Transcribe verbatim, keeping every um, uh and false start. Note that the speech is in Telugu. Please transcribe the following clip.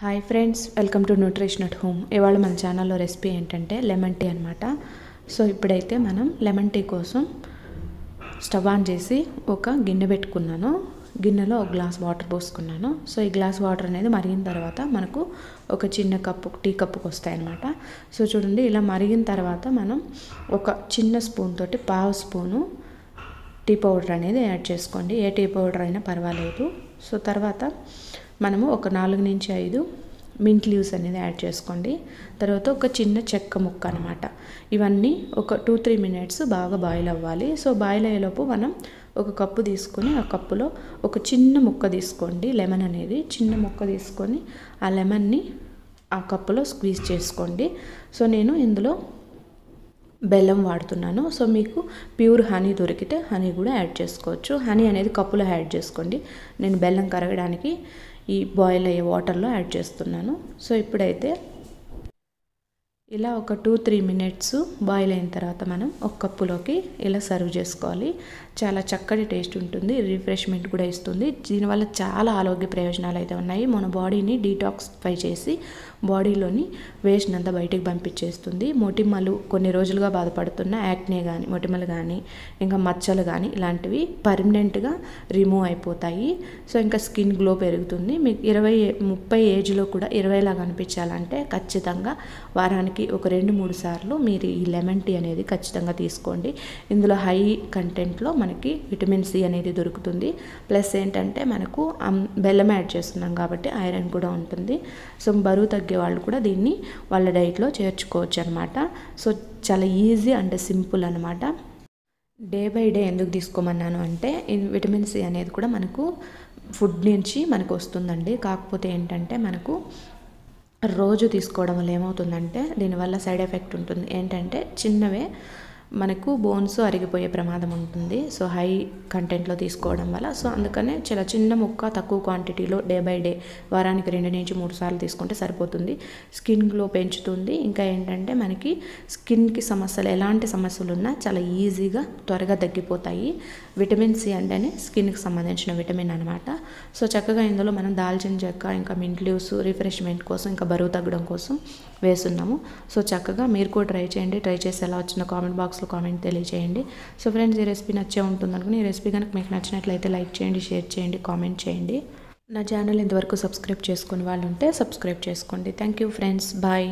Hi friends, welcome to nutrition at home. ఇవాళ మన ఛానల్లో రెసిపీ ఏంటంటే లెమన్ టీ అన్నమాట. సో ఇప్పుడైతే మనం లెమన్ టీ కోసం స్టవ్ ఆన్ చేసి ఒక గిన్నె పెట్టుకున్నాను. గిన్నెలో ఒక గ్లాస్ వాటర్ పోసుకున్నాను. సో ఈ గ్లాస్ వాటర్ అనేది మరిగిన తర్వాత మనకు ఒక చిన్న కప్పు టీ కప్పుకి వస్తాయి అన్నమాట. సో చూడండి, ఇలా మరిగిన తర్వాత మనం ఒక చిన్న స్పూన్ తోటి పావు స్పూను టీ పౌడర్ అనేది యాడ్ చేసుకోండి. ఏ టీ పౌడర్ అయినా పర్వాలేదు. సో తర్వాత మనము ఒక నాలుగు నుంచి ఐదు మింట్ లీవ్స్ అనేది యాడ్ చేసుకోండి. తర్వాత ఒక చిన్న చెక్క ముక్క అనమాట. ఇవన్నీ ఒక టూ త్రీ మినిట్స్ బాగా బాయిల్ అవ్వాలి. సో బాయిల్ అయ్యేలోపు మనం ఒక కప్పు తీసుకొని ఆ కప్పులో ఒక చిన్న ముక్క తీసుకోండి, లెమన్ అనేది చిన్న ముక్క తీసుకొని ఆ లెమన్ని ఆ కప్పులో స్క్వీజ్ చేసుకోండి. సో నేను ఇందులో బెల్లం వాడుతున్నాను. సో మీకు ప్యూర్ హనీ దొరికితే హనీ కూడా యాడ్ చేసుకోవచ్చు. హనీ అనేది కప్పులో యాడ్ చేసుకోండి. నేను బెల్లం కరగడానికి ఈ బాయిల్ అయ్యే వాటర్లో యాడ్ చేస్తున్నాను. సో ఇప్పుడైతే ఇలా ఒక టూ త్రీ మినిట్స్ బాయిల్ అయిన తర్వాత మనం ఒక కప్పులోకి ఇలా సర్వ్ చేసుకోవాలి. చాలా చక్కటి టేస్ట్ ఉంటుంది, రిఫ్రెష్మెంట్ కూడా ఇస్తుంది. దీనివల్ల చాలా ఆరోగ్య ప్రయోజనాలు అయితే ఉన్నాయి. మన బాడీని డీటాక్సిఫై చేసి బాడీలోని వేస్ట్ని అంతా బయటకు పంపించేస్తుంది. మొటిమలు, కొన్ని రోజులుగా బాధపడుతున్న యాక్నే కానీ, మొటిమలు కానీ, ఇంకా మచ్చలు కానీ ఇలాంటివి పర్మనెంట్గా రిమూవ్ అయిపోతాయి. సో ఇంకా స్కిన్ గ్లో పెరుగుతుంది. మీకు ఇరవై ముప్పై ఏజ్లో కూడా ఇరవైలాగా అనిపించాలంటే ఖచ్చితంగా వారానికి ఒక రెండు మూడు సార్లు మీరు ఈ లెమన్ టీ అనేది ఖచ్చితంగా తీసుకోండి. ఇందులో హై కంటెంట్లో మనకి విటమిన్ సి అనేది దొరుకుతుంది. ప్లస్ ఏంటంటే మనకు బెల్లం యాడ్ చేస్తున్నాం కాబట్టి ఐరన్ కూడా ఉంటుంది. సో బరువు తగ్గే వాళ్ళు కూడా దీన్ని వాళ్ళ డైట్లో చేర్చుకోవచ్చు అనమాట. సో చాలా ఈజీ అండ్ సింపుల్ అనమాట. డే బై డే ఎందుకు తీసుకోమన్నాను అంటే విటమిన్ సి అనేది కూడా మనకు ఫుడ్ నుంచి మనకు వస్తుందండి. కాకపోతే ఏంటంటే మనకు రోజు తీసుకోవడం వల్ల ఏమవుతుందంటే దీనివల్ల సైడ్ ఎఫెక్ట్ ఉంటుంది. ఏంటంటే చిన్నవే మనకు బోన్స్ అరిగిపోయే ప్రమాదం ఉంటుంది. సో హై కంటెంట్లో తీసుకోవడం వల్ల సో అందుకనే చాలా చిన్న ముక్క తక్కువ క్వాంటిటీలో డే బై డే వారానికి రెండు నుంచి మూడు సార్లు తీసుకుంటే సరిపోతుంది. స్కిన్ గ్లో పెంచుతుంది. ఇంకా ఏంటంటే మనకి స్కిన్కి సమస్యలు, ఎలాంటి సమస్యలు ఉన్నా చాలా ఈజీగా త్వరగా తగ్గిపోతాయి. విటమిన్ సి అంటేనే స్కిన్కి సంబంధించిన విటమిన్ అనమాట. సో చక్కగా ఇందులో మనం దాల్చిన చెక్క, ఇంకా మింట్ లీవ్స్ రిఫ్రెష్మెంట్ కోసం, ఇంకా బరువు తగ్గడం కోసం వేస్తున్నాము. సో చక్కగా మీరు కూడా ట్రై చేయండి. ట్రై చేసి ఎలా వచ్చిన కామెంట్ బాక్స్ కామెంట్ తెలియజేయండి. సో ఫ్రెండ్స్, ఈ రెసిపీ నచ్చే ఉంటుంది అనుకుని, ఈ రెసిపీ కనుక మీకు నచ్చినట్లయితే లైక్ చేయండి, షేర్ చేయండి, కామెంట్ చేయండి. నా ఛానల్ ఇంతవరకు సబ్స్క్రైబ్ చేసుకుని వాళ్ళు ఉంటే సబ్స్క్రైబ్ చేసుకోండి. Thank you friends, bye.